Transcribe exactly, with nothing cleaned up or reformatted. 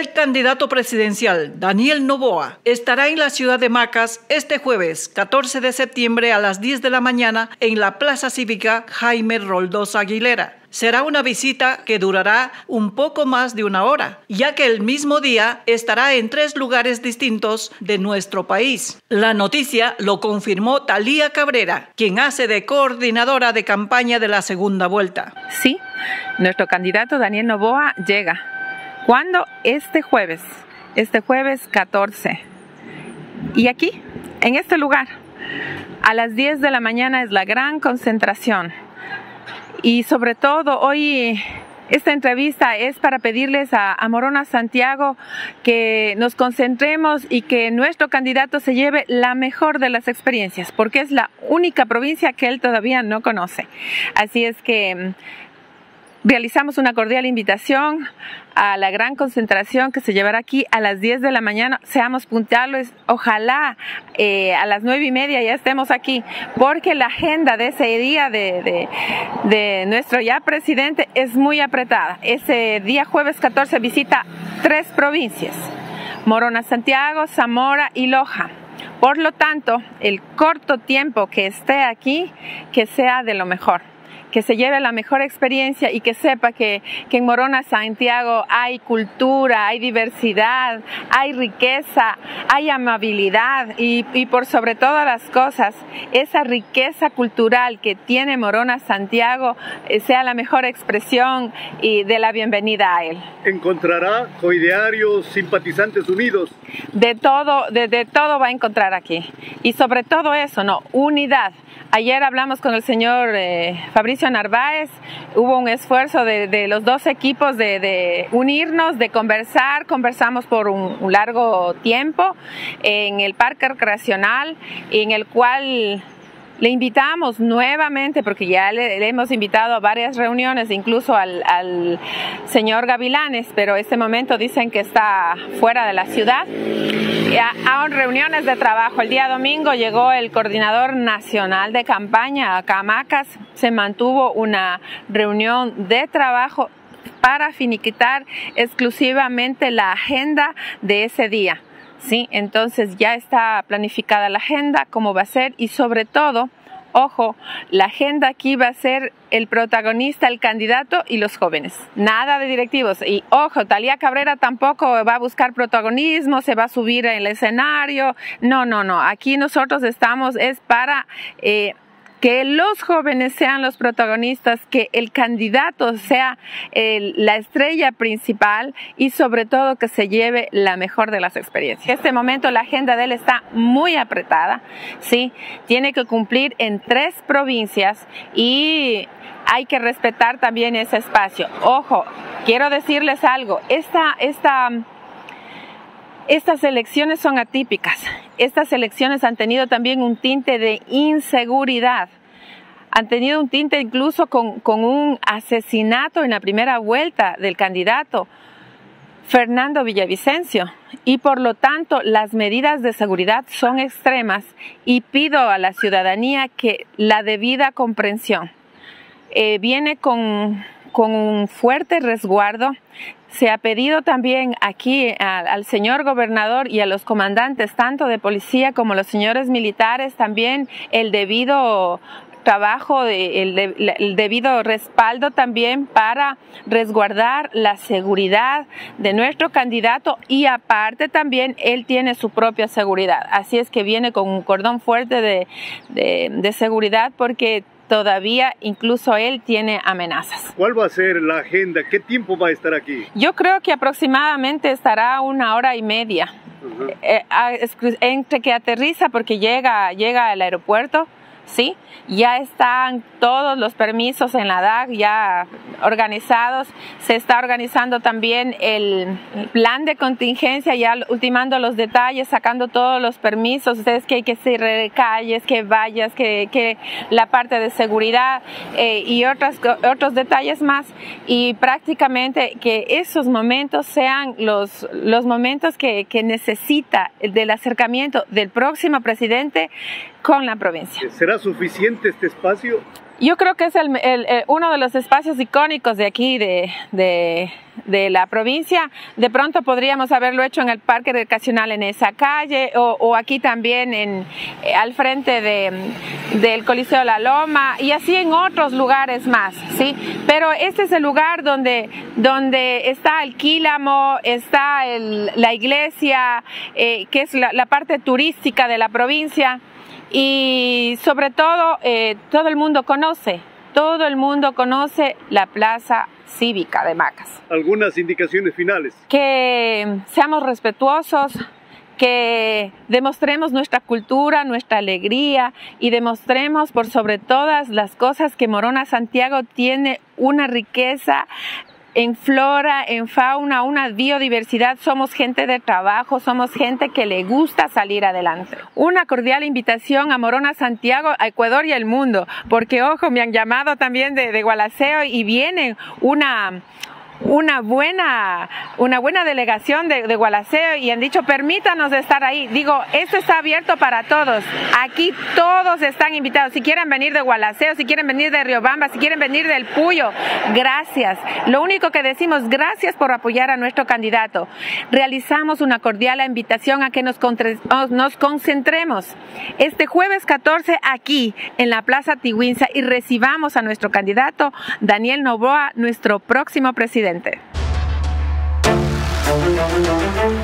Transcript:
El candidato presidencial Daniel Noboa estará en la ciudad de Macas este jueves catorce de septiembre a las diez de la mañana en la Plaza Cívica Jaime Roldós Aguilera. Será una visita que durará un poco más de una hora, ya que el mismo día estará en tres lugares distintos de nuestro país. La noticia lo confirmó Talia Cabrera, quien hace de coordinadora de campaña de la segunda vuelta. Sí, nuestro candidato Daniel Noboa llega. ¿Cuándo? Este jueves, este jueves catorce. Y aquí, en este lugar, a las diez de la mañana es la gran concentración. Y sobre todo hoy esta entrevista es para pedirles a, a Morona Santiago que nos concentremos y que nuestro candidato se lleve la mejor de las experiencias, porque es la única provincia que él todavía no conoce. Así es que realizamos una cordial invitación a la gran concentración que se llevará aquí a las diez de la mañana. Seamos puntuales, ojalá eh, a las nueve y media ya estemos aquí, porque la agenda de ese día de, de, de nuestro ya presidente es muy apretada. Ese día jueves catorce visita tres provincias, Morona Santiago, Zamora y Loja. Por lo tanto, el corto tiempo que esté aquí, que sea de lo mejor, que se lleve la mejor experiencia y que sepa que, que en Morona Santiago hay cultura, hay diversidad, hay riqueza, hay amabilidad y, y por sobre todas las cosas, esa riqueza cultural que tiene Morona Santiago eh, sea la mejor expresión y de la bienvenida a él. ¿Encontrará coidearios, simpatizantes unidos? De todo, de, de todo va a encontrar aquí, y sobre todo eso, ¿no? Unidad. Ayer hablamos con el señor eh, Fabricio Narváez, hubo un esfuerzo de, de los dos equipos de, de unirnos, de conversar, conversamos por un, un largo tiempo en el Parque Recreacional, en el cual le invitamos nuevamente, porque ya le, le hemos invitado a varias reuniones, incluso al, al señor Gavilanes, pero en este momento dicen que está fuera de la ciudad, a, a reuniones de trabajo. El día domingo llegó el coordinador nacional de campaña acá a Macas, se mantuvo una reunión de trabajo para finiquitar exclusivamente la agenda de ese día. Sí, entonces ya está planificada la agenda, cómo va a ser, y sobre todo, ojo, la agenda aquí va a ser el protagonista, el candidato y los jóvenes. Nada de directivos. Y ojo, Talia Cabrera tampoco va a buscar protagonismo, se va a subir en el escenario. No, no, no. Aquí nosotros estamos es para eh, que los jóvenes sean los protagonistas, que el candidato sea el, la estrella principal y sobre todo que se lleve la mejor de las experiencias. En este momento la agenda de él está muy apretada, ¿sí? Tiene que cumplir en tres provincias y hay que respetar también ese espacio. Ojo, quiero decirles algo, esta... esta Estas elecciones son atípicas. Estas elecciones han tenido también un tinte de inseguridad. Han tenido un tinte incluso con, con un asesinato en la primera vuelta del candidato Fernando Villavicencio. Y por lo tanto, las medidas de seguridad son extremas y pido a la ciudadanía que la debida comprensión. Eh, viene con, con un fuerte resguardo. Se ha pedido también aquí al, al señor gobernador y a los comandantes, tanto de policía como los señores militares, también el debido trabajo, de, el, de, el debido respaldo también para resguardar la seguridad de nuestro candidato, y aparte también él tiene su propia seguridad. Así es que viene con un cordón fuerte de, de, de seguridad, porque todavía incluso él tiene amenazas. ¿Cuál va a ser la agenda? ¿Qué tiempo va a estar aquí? Yo creo que aproximadamente estará una hora y media. Uh-huh. eh, eh, entre que aterriza, porque llega, llega al aeropuerto, ¿sí? Ya están todos los permisos en la D A G ya organizados. Se está organizando también el plan de contingencia, ya ultimando los detalles, sacando todos los permisos. Ustedes que hay que cerrar calles, que vallas, que, que la parte de seguridad eh, y otras, otros detalles más. Y prácticamente que esos momentos sean los, los momentos que, que necesita del acercamiento del próximo presidente con la provincia. ¿Será suficiente este espacio? Yo creo que es el, el, el, uno de los espacios icónicos de aquí, de, de, de la provincia. De pronto podríamos haberlo hecho en el Parque Recreacional, en esa calle, o, o aquí también en, eh, al frente de, del Coliseo de la Loma, y así en otros lugares más, ¿sí? Pero este es el lugar donde, donde está el Quílamo, está el, la iglesia, eh, que es la, la parte turística de la provincia, y sobre todo eh, todo el mundo conoce. Todo el mundo conoce la Plaza Cívica de Macas. Algunas indicaciones finales. Que seamos respetuosos, que demostremos nuestra cultura, nuestra alegría y demostremos por sobre todas las cosas que Morona Santiago tiene una riqueza en flora, en fauna, una biodiversidad. Somos gente de trabajo, somos gente que le gusta salir adelante. Una cordial invitación a Morona Santiago, a Ecuador y al mundo, porque ojo, me han llamado también de, de Gualaceo y viene una... Una buena, una buena delegación de, de Gualaceo y han dicho permítanos estar ahí. Digo, esto está abierto para todos, aquí todos están invitados, si quieren venir de Gualaceo, si quieren venir de Riobamba, si quieren venir del Puyo, gracias. Lo único que decimos, gracias por apoyar a nuestro candidato. Realizamos una cordial invitación a que nos, nos concentremos este jueves catorce aquí en la Plaza Tiwintza y recibamos a nuestro candidato Daniel Noboa, nuestro próximo presidente. Thank you.